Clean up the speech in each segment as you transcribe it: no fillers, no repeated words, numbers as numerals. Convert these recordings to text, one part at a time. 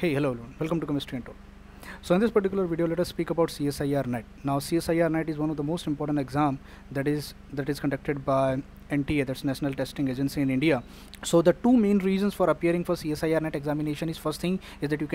Hey, hello everyone, welcome to Chemistry Untold. So in this particular video, let us speak about CSIR-NET. Now CSIR-NET is one of the most important exam that is conducted by NTA, that's National Testing Agency in India. So the two main reasons for appearing for CSIR-NET examination is, first thing is that you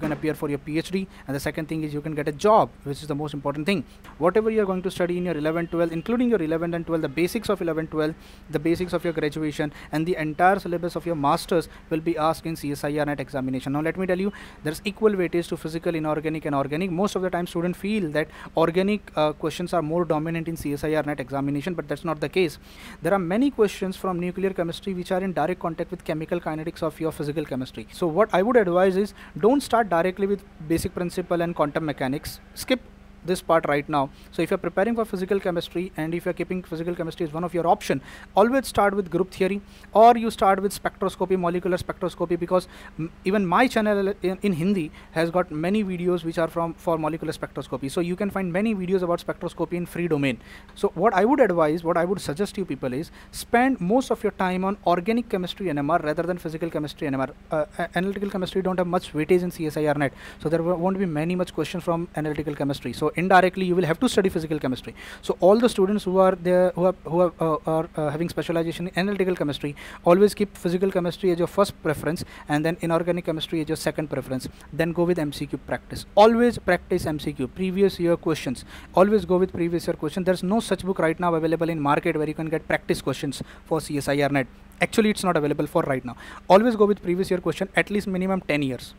can appear for your PhD, and the second thing is you can get a job, which is the most important thing. Whatever you are going to study in your 11-12, including your 11 and 12, the basics of 11-12, the basics of your graduation, and the entire syllabus of your masters will be asked in CSIR-NET examination. Now let me tell you, there's equal weightage to physical, inorganic and organic. Most of the time students feel that organic questions are more dominant in CSIR-NET examination, but that's not the case. There are many questions from nuclear chemistry which are in direct contact with chemical kinetics of your physical chemistry. So what I would advise is, don't start directly with basic principle and quantum mechanics. Skip this part right now. So if you're preparing for physical chemistry, and if you're keeping physical chemistry as one of your option, always start with group theory, or you start with spectroscopy, molecular spectroscopy, because even my channel in Hindi has got many videos which are for molecular spectroscopy. So you can find many videos about spectroscopy in free domain. So what I would advise, what I would suggest to you people is, spend most of your time on organic chemistry NMR rather than physical chemistry NMR. Analytical chemistry don't have much weightage in CSIR-NET, so there won't be much questions from analytical chemistry. So indirectly you will have to study physical chemistry. So all the students who are there, who are having specialization in analytical chemistry, always keep physical chemistry as your first preference, and then inorganic chemistry as your second preference. Then go with MCQ practice. Always practice MCQ, previous year questions. Always go with previous year questions. There's no such book right now available in market where you can get practice questions for CSIR-NET. Actually, it's not available for right now. Always go with previous year question, at least minimum 10 years.